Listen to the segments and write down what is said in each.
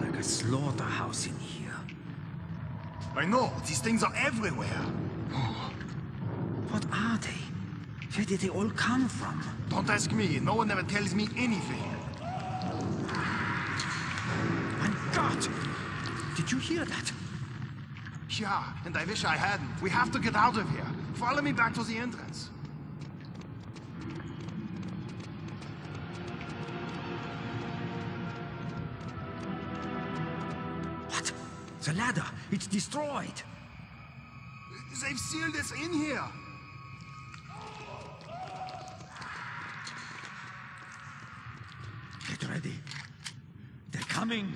like a slaughterhouse in here. I know, these things are everywhere. Oh. What are they? Where did they all come from? Don't ask me, no one ever tells me anything. My God! Did you hear that? Yeah, and I wish I hadn't. We have to get out of here. Follow me back to the entrance. What? The ladder! It's destroyed! They've sealed us in here! Get ready. They're coming!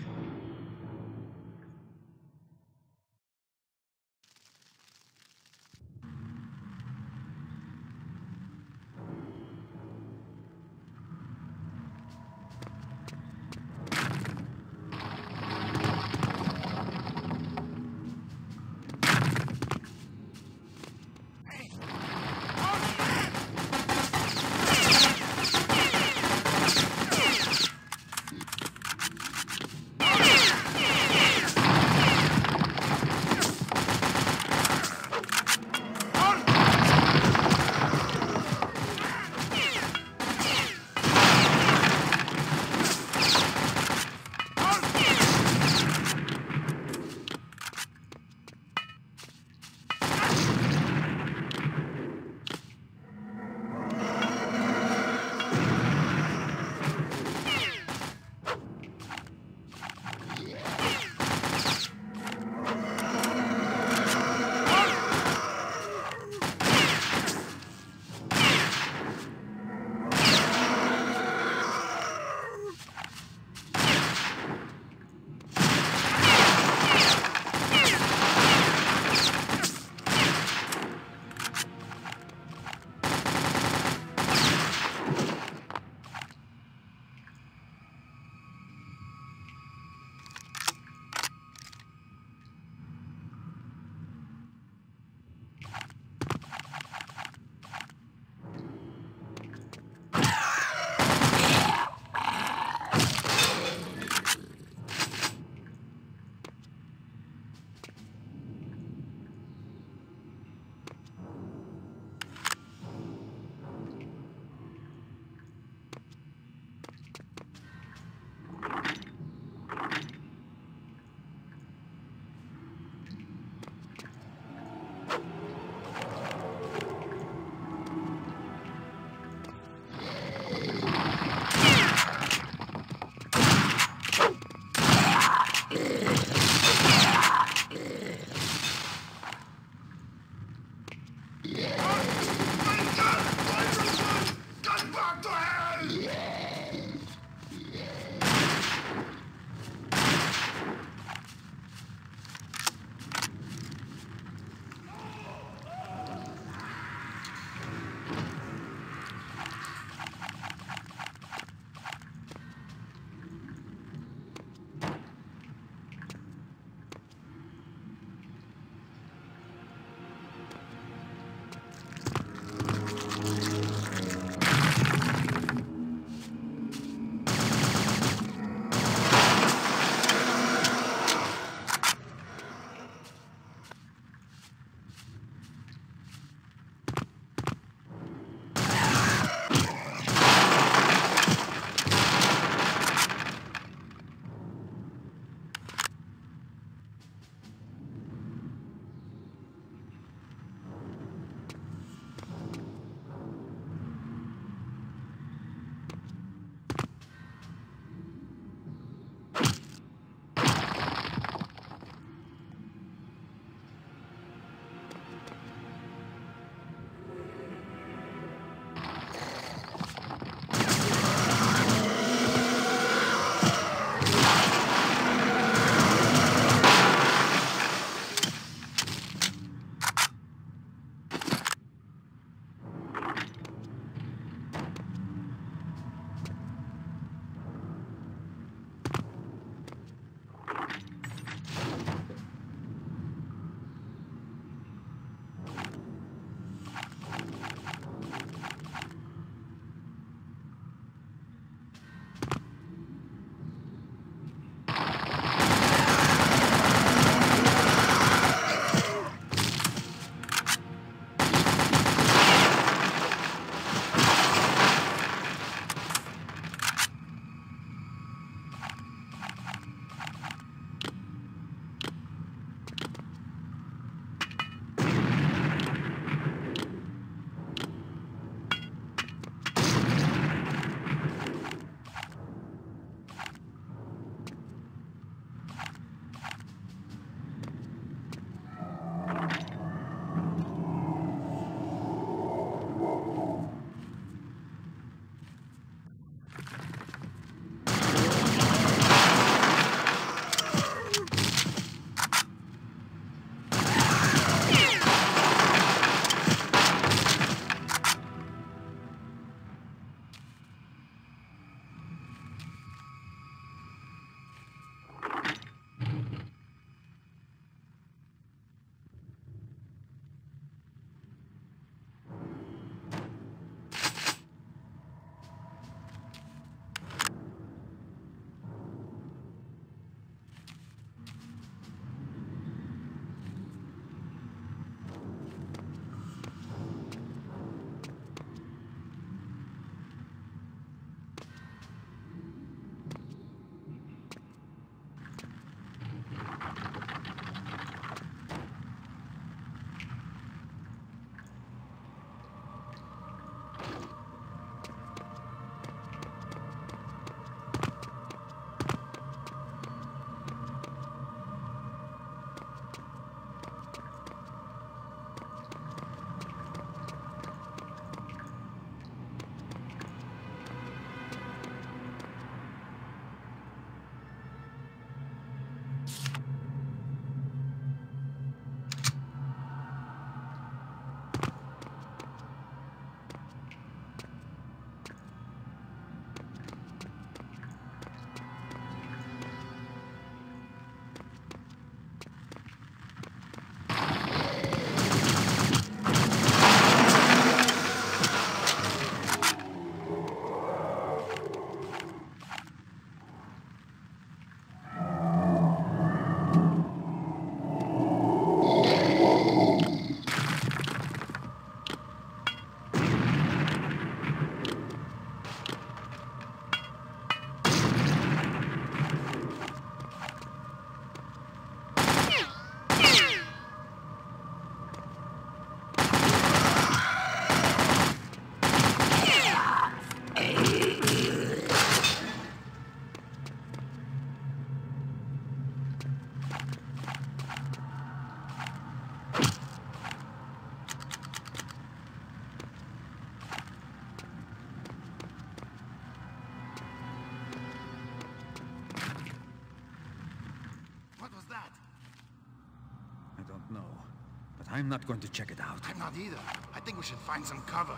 I'm not going to check it out. I'm not either. I think we should find some cover.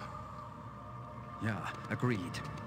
Yeah, agreed.